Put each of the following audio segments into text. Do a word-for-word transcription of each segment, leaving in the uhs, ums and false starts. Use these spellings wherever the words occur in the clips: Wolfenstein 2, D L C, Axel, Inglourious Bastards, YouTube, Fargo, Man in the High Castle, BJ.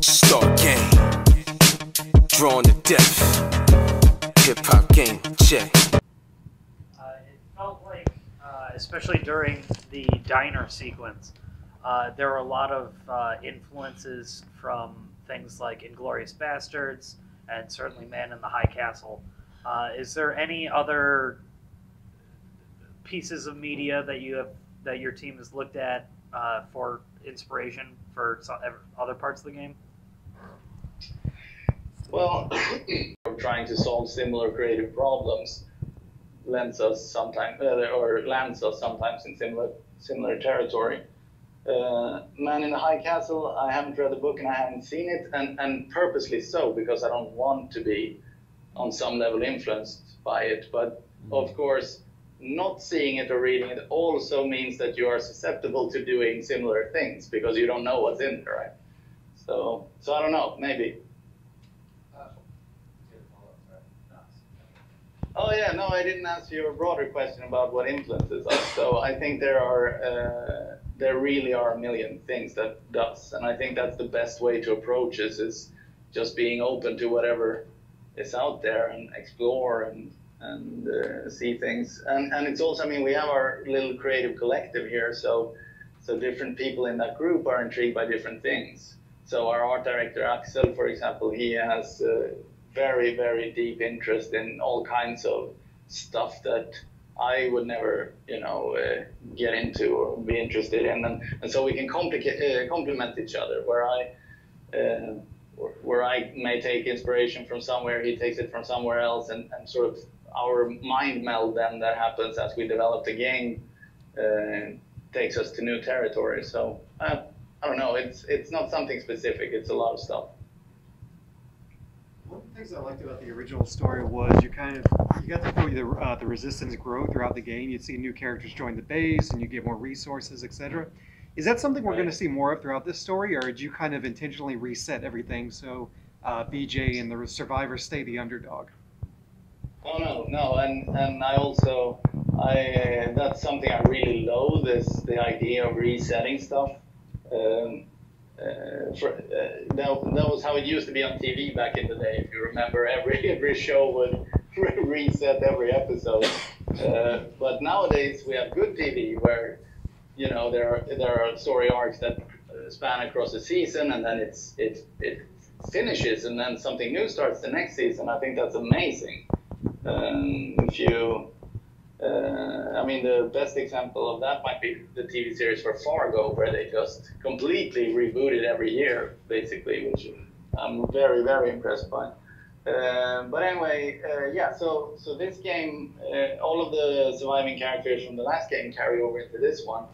Start game, drawn to death, hip-hop game, check. Uh, it felt like, uh, especially during the diner sequence, uh, there were a lot of uh, influences from things like Inglourious Bastards and certainly Man in the High Castle. Uh, is there any other pieces of media that you have that your team has looked at uh, for inspiration for some other parts of the game? Well, trying to solve similar creative problems lands us sometimes, or lands us sometimes in similar similar territory. Uh, Man in the High Castle, I haven't read the book and I haven't seen it, and and purposely so, because I don't want to be on some level influenced by it. But of course, not seeing it or reading it also means that you are susceptible to doing similar things because you don't know what's in there, right? So, so I don't know, maybe. Oh yeah, no, I didn't answer your broader question about what influences us. So I think there are, uh, there really are a million things that does, and I think that's the best way to approach this, is just being open to whatever is out there and explore and. and uh, see things, and and it's also, I mean, we have our little creative collective here, so so different people in that group are intrigued by different things. So our art director Axel, for example, he has uh, very very deep interest in all kinds of stuff that I would never, you know, uh, get into or be interested in, and and so we can complicate uh, complement each other, where I uh, where I may take inspiration from somewhere, he takes it from somewhere else, and and sort of our mind meld then that happens as we develop the game uh, takes us to new territory. So uh, I don't know, it's it's not something specific, it's a lot of stuff. One of the things I liked about the original story was you kind of, you got to feel the, uh, the resistance grow throughout the game. You'd see new characters join the base and you get more resources, et cetera. Is that something we're right. going to see more of throughout this story, or did you kind of intentionally reset everything so uh, B J and the survivors stay the underdog? Oh no, no, and and I also, I that's something I really loathe, is the idea of resetting stuff. Um, uh, for, uh, that that was how it used to be on T V back in the day. If you remember, every every show would reset every episode. Uh, but nowadays we have good T V where, you know, there are there are story arcs that span across a season, and then it's it it finishes, and then something new starts the next season. I think that's amazing. Um, if you, uh, I mean, the best example of that might be the T V series for Fargo, where they just completely rebooted every year, basically, which I'm very, very impressed by. Uh, but anyway, uh, yeah, so, so this game, uh, all of the surviving characters from the last game carry over into this one.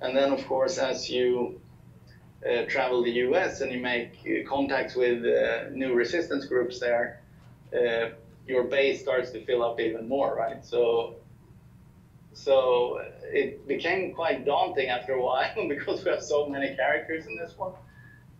And then, of course, as you uh, travel the U S and you make contacts with uh, new resistance groups there, uh, your base starts to fill up even more, right? So, so it became quite daunting after a while because we have so many characters in this one.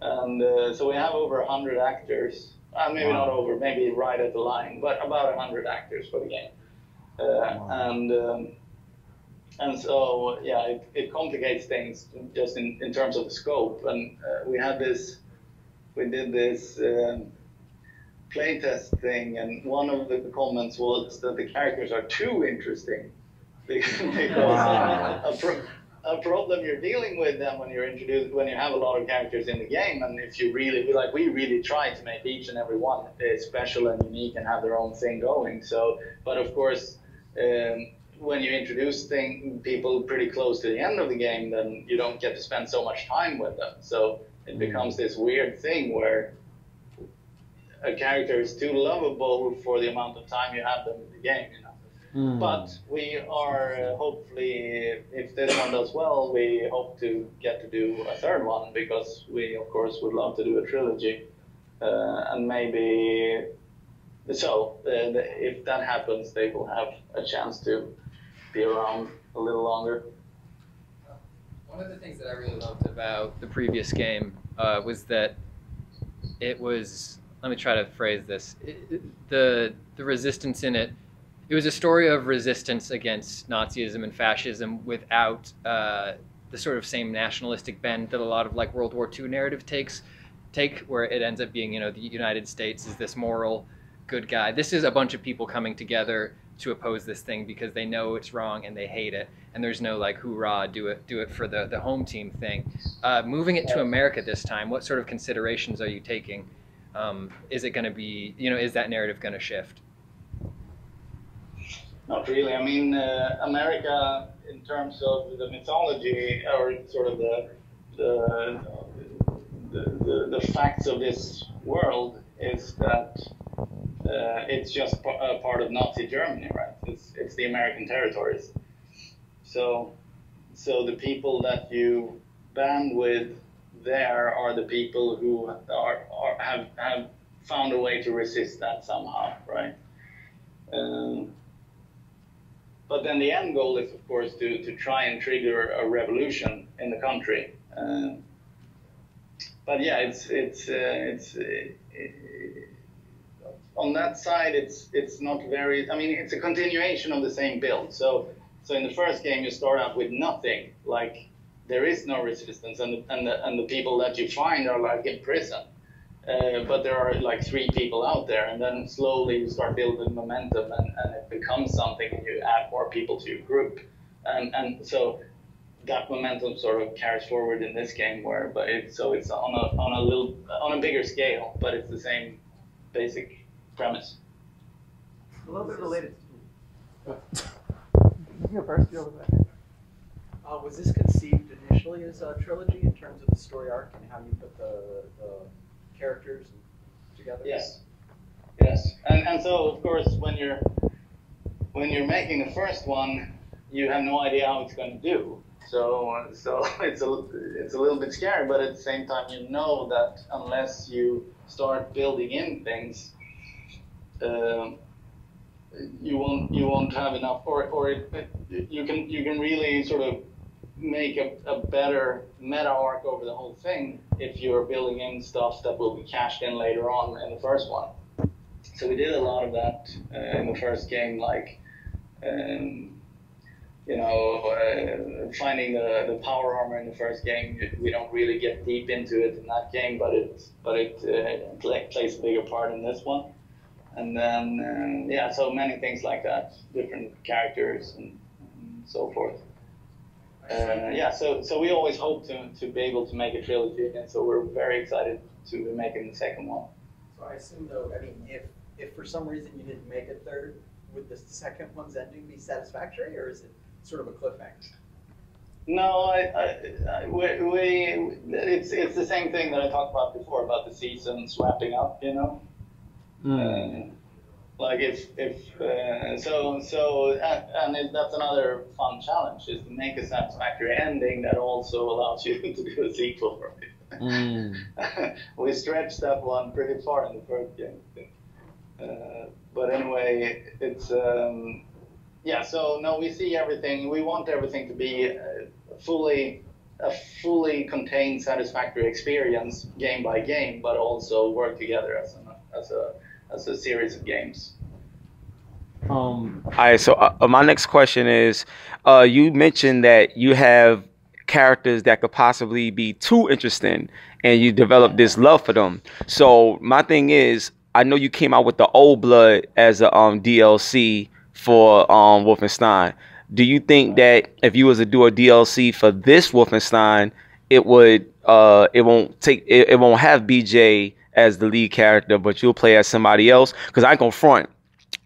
And uh, so we have over one hundred actors. Uh, maybe wow. not over, maybe right at the line, but about one hundred actors for the game. Uh, wow. And um, and so, yeah, it, it complicates things just in, in terms of the scope. And uh, we had this, we did this, um, playtest thing, and one of the comments was that the characters are too interesting because wow. a, pro a problem you're dealing with them when you're introduced, when you have a lot of characters in the game, and if you really feel like we really try to make each and every one special and unique and have their own thing going. So, but of course, um, when you introduce thing, people pretty close to the end of the game, then you don't get to spend so much time with them. So it becomes this weird thing where a character is too lovable for the amount of time you have them in the game, you know. Mm. But we are uh, hopefully, if this one does well, we hope to get to do a third one, because we, of course, would love to do a trilogy. Uh, and maybe, so, uh, if that happens, they will have a chance to be around a little longer. One of the things that I really loved about the previous game uh, was that it was, let me try to phrase this. It, the the resistance in it, it was a story of resistance against Nazism and fascism without uh, the sort of same nationalistic bend that a lot of like World War Two narrative takes, take where it ends up being, you know, the United States is this moral good guy. This is a bunch of people coming together to oppose this thing because they know it's wrong and they hate it. And there's no like, hoorah, do it, do it for the, the home team thing. Uh, moving it to America this time, what sort of considerations are you taking? Um, is it going to be, you know, is that narrative going to shift? Not really. I mean, uh, America, in terms of the mythology or sort of the the, the, the, the facts of this world, is that uh, it's just a part of Nazi Germany, right? It's it's the American territories. So, so the people that you band with there are the people who are, are have have found a way to resist that somehow, right? Um, But then the end goal is, of course, to, to try and trigger a revolution in the country. Uh, but yeah, it's it's uh, it's uh, it, on that side, it's it's not very. I mean, it's a continuation of the same build. So so in the first game, you start out with nothing. Like there is no resistance, and the, and the, and the people that you find are like in prison. Uh, but there are like three people out there, and then slowly you start building momentum, and, and it becomes something, and you add more people to your group, and and so that momentum sort of carries forward in this game, where but it, so it's on a on a little on a bigger scale, but it's the same basic premise. A little bit related. You go first. Go with that. Uh, was this conceived initially as a trilogy in terms of the story arc and how you put the the characters together? Yes, yes, and and so of course when you're when you're making the first one, you have no idea how it's going to do. So so it's a it's a little bit scary, but at the same time you know that unless you start building in things, um, you won't you won't have enough, or or it, it, you can you can really sort of make a, a better meta arc over the whole thing if you're building in stuff that will be cashed in later on in the first one. So we did a lot of that uh, in the first game, like um, you know, uh, finding the, the power armor in the first game. We don't really get deep into it in that game, but it but it uh, play, plays a bigger part in this one. And then um, yeah, so many things like that, different characters and, and so forth. Uh, yeah, so so we always hope to, to be able to make a trilogy, and so we're very excited to be making the second one. So I assume though, I mean, if, if for some reason you didn't make a third, would the second one's ending be satisfactory, or is it sort of a cliffhanger? No, I, I, I, we, we, it's, it's the same thing that I talked about before, about the seasons wrapping up, you know? Mm. Uh, Like if if uh, so so uh, and it, that's another fun challenge, is to make a satisfactory ending that also allows you to do a sequel, right? Mm. We stretched that one pretty far in the first game, I think. Uh, but anyway, it's um, yeah. So no, we see everything. We want everything to be uh, fully a fully contained, satisfactory experience, game by game, but also work together as a as a That's a series of games. Um, All right, so uh, my next question is, uh, you mentioned that you have characters that could possibly be too interesting, and you developed this love for them. So my thing is, I know you came out with the Old Blood as a um, D L C for um, Wolfenstein. Do you think that if you was to do a D L C for this Wolfenstein, it would uh, it won't take it, it won't have B J as the lead character, but you'll play as somebody else? Because I confront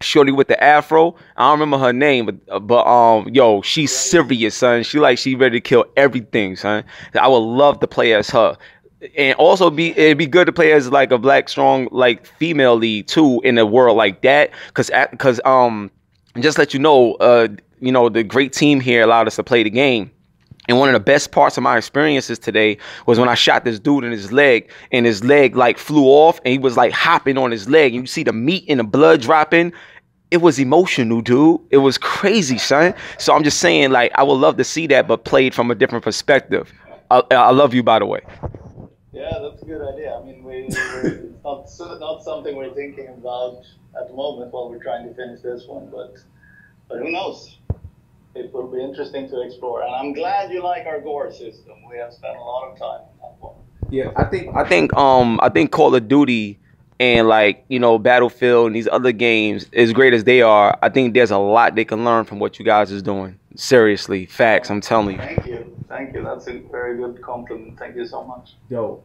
shorty with the afro, I don't remember her name, but but um yo, she's serious, son. She like she ready to kill everything, son. I would love to play as her, and also be it'd be good to play as like a black strong like female lead too in a world like that. Because because um just let you know, uh you know, the great team here allowed us to play the game. And one of the best parts of my experiences today was when I shot this dude in his leg, and his leg like flew off, and he was like hopping on his leg, and you see the meat and the blood dropping. It was emotional, dude. It was crazy, son. So I'm just saying, like, I would love to see that, but played from a different perspective. I, I love you, by the way. Yeah, that's a good idea. I mean, we, it's not, not something we're thinking about at the moment while we're trying to finish this one, but, but who knows? it will be interesting to explore. And I'm glad you like our gore system. We have spent a lot of time on that one. Yeah, I think I think um I think Call of Duty and like you know Battlefield and these other games, as great as they are, I think there's a lot they can learn from what you guys is doing. Seriously, facts. I'm telling you. Thank you, thank you. That's a very good compliment. Thank you so much. Yo.